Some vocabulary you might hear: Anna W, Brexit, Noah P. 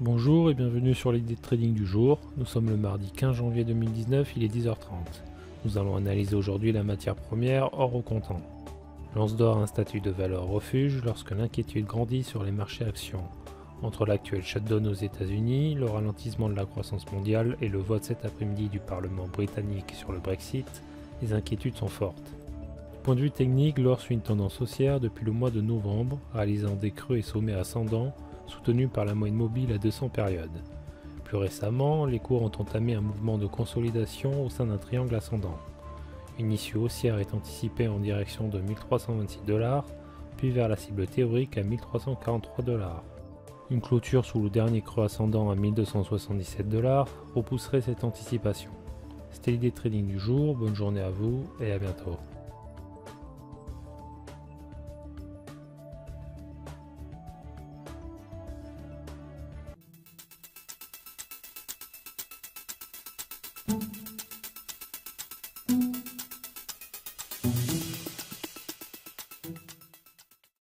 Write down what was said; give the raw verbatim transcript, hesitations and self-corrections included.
Bonjour et bienvenue sur l'idée de trading du jour. Nous sommes le mardi quinze janvier deux mille dix-neuf, il est dix heures trente. Nous allons analyser aujourd'hui la matière première or au comptant. L'once d'or a un statut de valeur refuge lorsque l'inquiétude grandit sur les marchés actions. Entre l'actuel shutdown aux États-Unis, le ralentissement de la croissance mondiale et le vote cet après-midi du Parlement britannique sur le Brexit, les inquiétudes sont fortes. Du point de vue technique, l'or suit une tendance haussière depuis le mois de novembre, réalisant des creux et sommets ascendants, soutenu par la moyenne mobile à deux cents périodes. Plus récemment, les cours ont entamé un mouvement de consolidation au sein d'un triangle ascendant. Une issue haussière est anticipée en direction de mille trois cent vingt-six dollars, puis vers la cible théorique à mille trois cent quarante-trois dollars. Une clôture sous le dernier creux ascendant à mille deux cent soixante-dix-sept dollars repousserait cette anticipation. C'était l'idée trading du jour, bonne journée à vous et à bientôt. Thank you.